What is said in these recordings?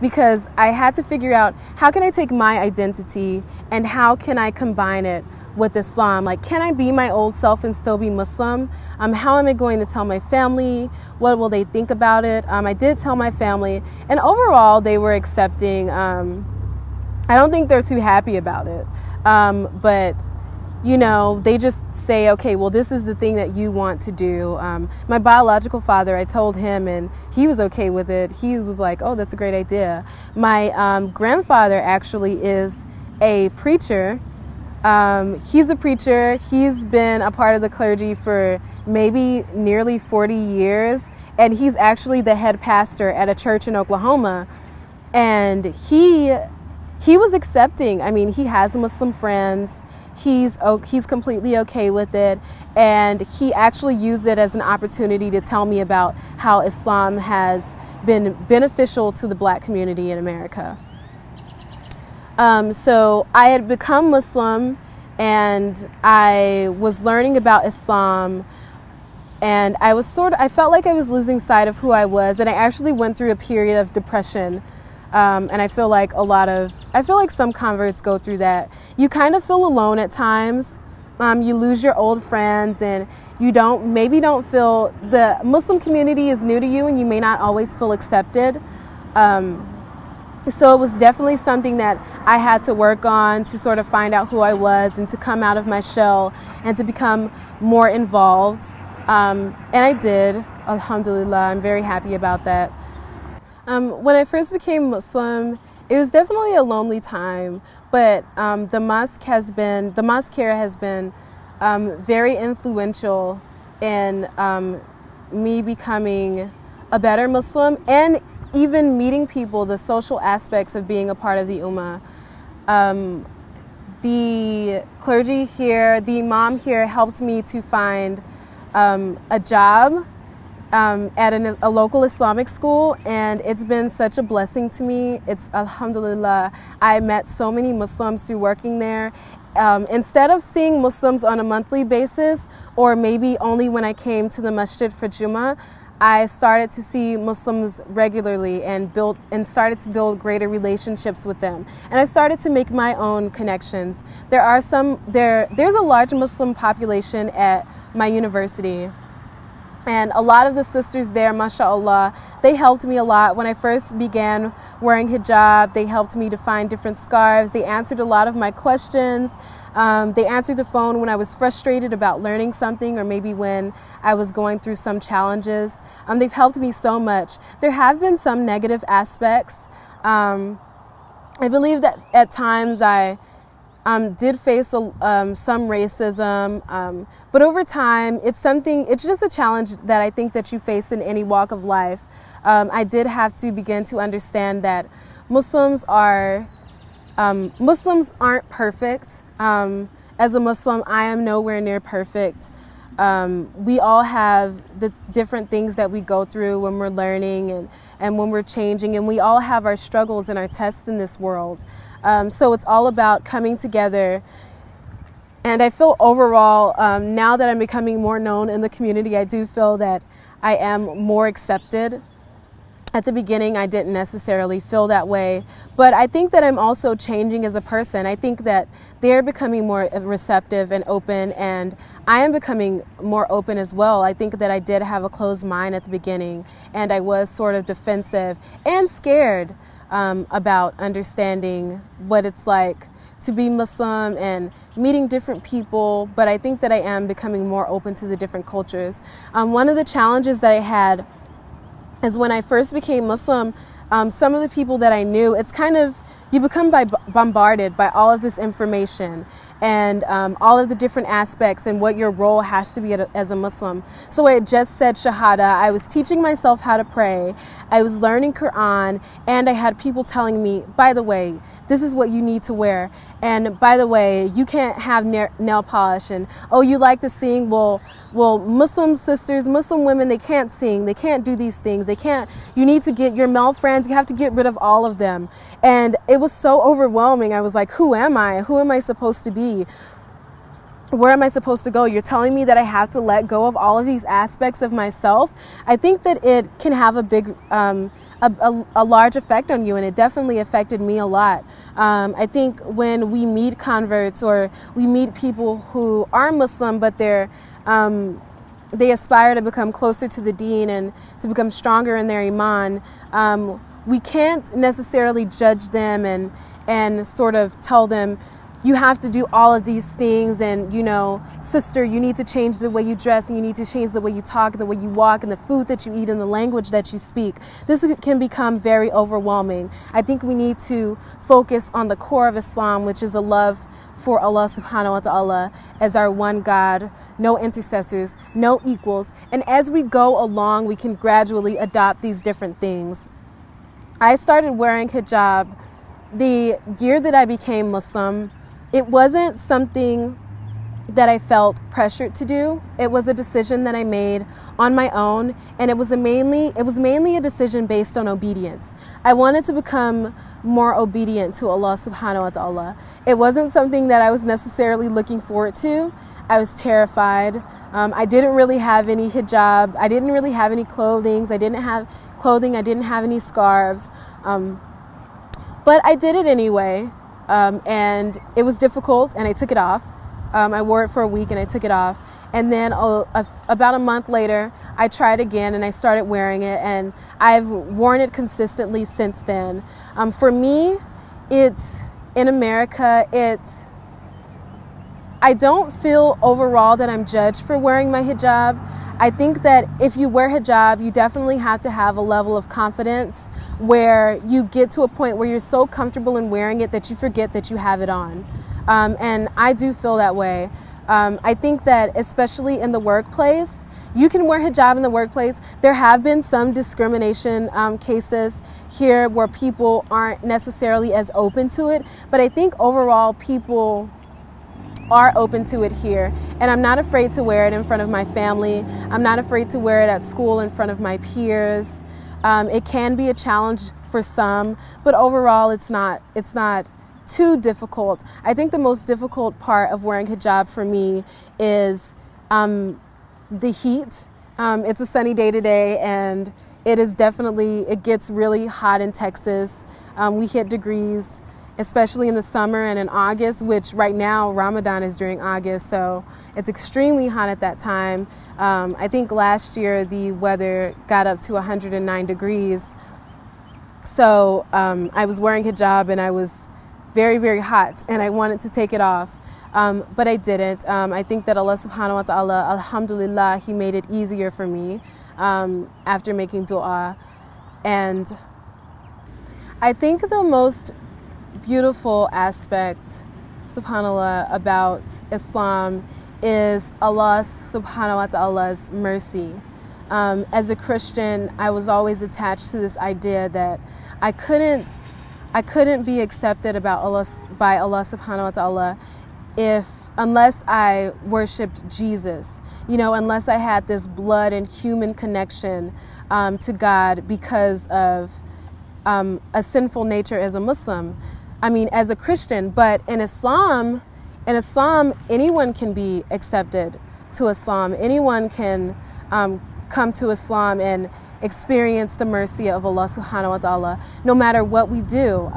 because I had to figure out how can I take my identity and how can I combine it with Islam? Like, can I be my old self and still be Muslim? How am I going to tell my family? What will they think about it? I did tell my family, and overall they were accepting. I don't think they're too happy about it, but you know, they just say, okay, well, this is the thing that you want to do. My biological father, I told him, and he was okay with it. He was like, oh, that's a great idea. My grandfather actually is a preacher. He's a preacher. He's been a part of the clergy for maybe nearly 40 years, and he's actually the head pastor at a church in Oklahoma. And he was accepting. I mean, he has Muslim friends. He's completely okay with it, and he actually used it as an opportunity to tell me about how Islam has been beneficial to the black community in America. So I had become Muslim, and I was learning about Islam, and I felt like I was losing sight of who I was, and I actually went through a period of depression. And I feel like I feel like some converts go through that. You kind of feel alone at times. You lose your old friends, and you maybe don't feel, the Muslim community is new to you, and you may not always feel accepted. So it was definitely something that I had to work on to sort of find out who I was and to come out of my shell and to become more involved. And I did, alhamdulillah. I'm very happy about that. When I first became Muslim, it was definitely a lonely time, but the mosque here has been very influential in me becoming a better Muslim and even meeting people, the social aspects of being a part of the Ummah. The clergy here, the Imam here helped me to find a job at a local Islamic school, and it's been such a blessing to me. It's alhamdulillah. I met so many Muslims through working there. Instead of seeing Muslims on a monthly basis, or maybe only when I came to the masjid for Jummah, I started to see Muslims regularly and started to build greater relationships with them. And I started to make my own connections. There's a large Muslim population at my university. And a lot of the sisters there, mashallah, they helped me a lot. When I first began wearing hijab, they helped me to find different scarves. They answered a lot of my questions. They answered the phone when I was frustrated about learning something, or maybe when I was going through some challenges. They've helped me so much. There have been some negative aspects. I believe that at times I did face some racism, but over time, it's just a challenge that I think that you face in any walk of life. I did have to begin to understand that Muslims aren't perfect. As a Muslim, I am nowhere near perfect. We all have the different things that we go through when we're learning and when we're changing, and we all have our struggles and our tests in this world. So it's all about coming together. And I feel overall, now that I'm becoming more known in the community, I do feel that I am more accepted. At the beginning, I didn't necessarily feel that way, but I think that I'm also changing as a person. I think that they're becoming more receptive and open, and I am becoming more open as well. I think that I did have a closed mind at the beginning, and I was sort of defensive and scared about understanding what it's like to be Muslim and meeting different people, but I think that I am becoming more open to the different cultures. One of the challenges that I had is when I first became Muslim, some of the people that I knew, it's kind of, you become bombarded by all of this information and all of the different aspects and what your role has to be as a Muslim. So I just said Shahada, I was teaching myself how to pray, I was learning Quran, and I had people telling me, by the way, this is what you need to wear, and by the way, you can't have nail polish, and oh, you like to sing, well, Muslim sisters, Muslim women, they can't sing, they can't do these things, you need to get your male friends, you have to get rid of all of them. And it was so overwhelming. I was like, who am I? Who am I supposed to be? where am I supposed to go? You're telling me that I have to let go of all of these aspects of myself. I think that it can have a big, a large effect on you, and it definitely affected me a lot. I think when we meet converts or we meet people who are Muslim, but they're, they aspire to become closer to the Deen and to become stronger in their Iman, we can't necessarily judge them and sort of tell them, you have to do all of these things, and, you know, sister, you need to change the way you dress, and you need to change the way you talk, the way you walk, and the food that you eat, and the language that you speak. This can become very overwhelming. I think we need to focus on the core of Islam, which is a love for Allah subhanahu wa ta'ala as our one God, no intercessors, no equals. And as we go along, we can gradually adopt these different things. I started wearing hijab the year that I became Muslim. It wasn't something that I felt pressured to do. It was a decision that I made on my own, and it was mainly a decision based on obedience. I wanted to become more obedient to Allah subhanahu wa ta'ala. It wasn't something that I was necessarily looking forward to. I was terrified. I didn't really have any hijab. I didn't really have any clothing. I didn't have any scarves. But I did it anyway. And it was difficult, and I took it off. I wore it for a week, and I took it off. And then about a month later, I tried again, and I started wearing it, and I've worn it consistently since then. For me, it's, in America, it's, I don't feel overall that I'm judged for wearing my hijab. I think that if you wear hijab, you definitely have to have a level of confidence where you get to a point where you're so comfortable in wearing it that you forget that you have it on. And I do feel that way. I think that especially in the workplace, you can wear hijab in the workplace. There have been some discrimination cases here where people aren't necessarily as open to it, but I think overall people are open to it here, and I'm not afraid to wear it in front of my family. I'm not afraid to wear it at school in front of my peers. It can be a challenge for some, but overall it's not too difficult. I think the most difficult part of wearing hijab for me is the heat. It's a sunny day today, and it gets really hot in Texas. We hit degrees, especially in the summer and in August, which right now Ramadan is during August, so it's extremely hot at that time. I think last year the weather got up to 109 degrees. So I was wearing hijab, and I was very, very hot, and I wanted to take it off, but I didn't. I think that Allah subhanahu wa ta'ala, alhamdulillah, He made it easier for me after making dua. And I think the most beautiful aspect, subhanallah, about Islam is Allah subhanahu wa ta'ala's mercy. As a Christian, I was always attached to this idea that I couldn't be accepted by Allah subhanahu wa ta'ala unless I worshipped Jesus, you know, unless I had this blood and human connection to God because of a sinful nature as a Muslim. I mean, as a Christian. But in Islam, anyone can be accepted to Islam. Anyone can come to Islam and experience the mercy of Allah subhanahu wa ta'ala, no matter what we do.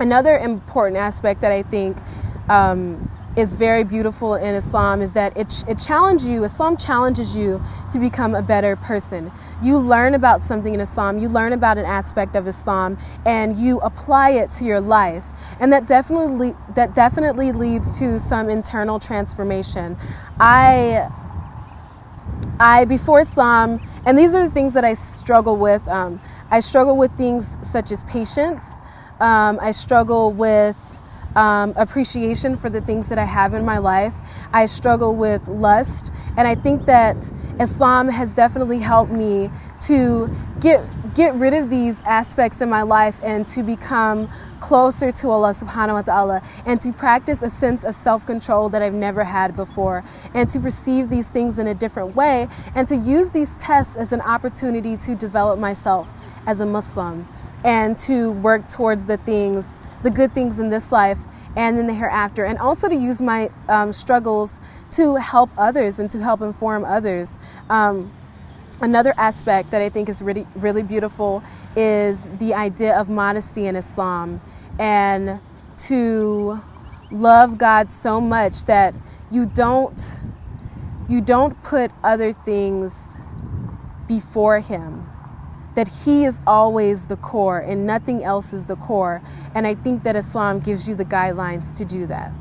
Another important aspect that I think is very beautiful in Islam is that Islam challenges you to become a better person. You learn about something in Islam, you learn about an aspect of Islam, and you apply it to your life. And that definitely leads to some internal transformation. Before Islam, and these are the things that I struggle with. I struggle with things such as patience. I struggle with appreciation for the things that I have in my life. I struggle with lust, and I think that Islam has definitely helped me to get rid of these aspects in my life and to become closer to Allah subhanahu wa ta'ala, and to practice a sense of self-control that I've never had before, and to perceive these things in a different way, and to use these tests as an opportunity to develop myself as a Muslim. and to work towards the things, the good things in this life and in the hereafter, and also to use my struggles to help others and to help inform others. Another aspect that I think is really, really beautiful is the idea of modesty in Islam, and to love God so much that you don't put other things before Him, that He is always the core and nothing else is the core. And I think that Islam gives you the guidelines to do that.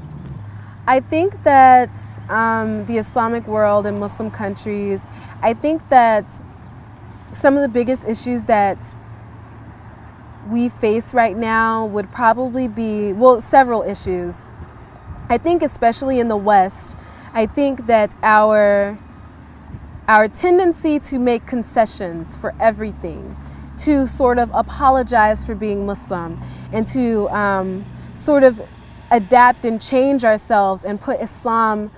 I think that the Islamic world and Muslim countries, I think that some of the biggest issues that we face right now would probably be, well, several issues. I think especially in the West, I think that our tendency to make concessions for everything, to sort of apologize for being Muslim, and to sort of adapt and change ourselves and put Islam,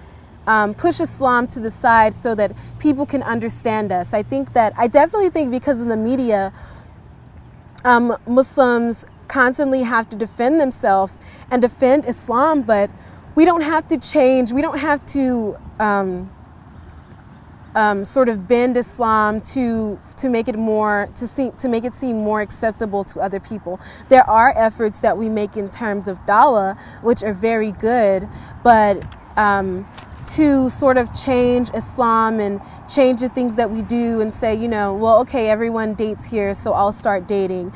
push Islam to the side so that people can understand us. I definitely think because of the media, Muslims constantly have to defend themselves and defend Islam, but we don't have to change. We don't have to sort of bend Islam to make it seem more acceptable to other people. There are efforts that we make in terms of dawah, which are very good, but to sort of change Islam and change the things that we do and say, you know, well, okay, everyone dates here, so I'll start dating.